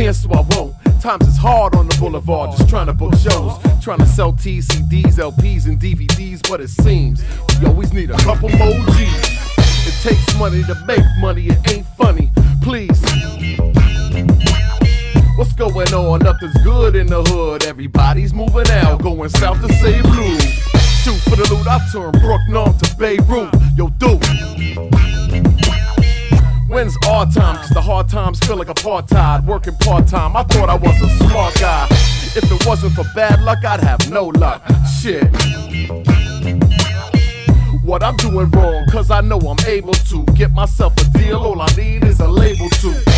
here, so I won't. Times is hard on the boulevard, just trying to book shows, trying to sell T's, CDs, LPs, and DVDs, but it seems we always need a couple more G's. It takes money to make money, it ain't funny, please. What's going on? Nothing's good in the hood. Everybody's moving out, going south to save blue. Shoot for the loot, I turn Brooklyn to Beirut. Yo, dude, when's our time? Cause the hard times feel like apartheid. Working part-time, I thought I was a smart guy. If it wasn't for bad luck, I'd have no luck. Shit, what I'm doing wrong, cause I know I'm able to get myself a deal. All I need is a label too.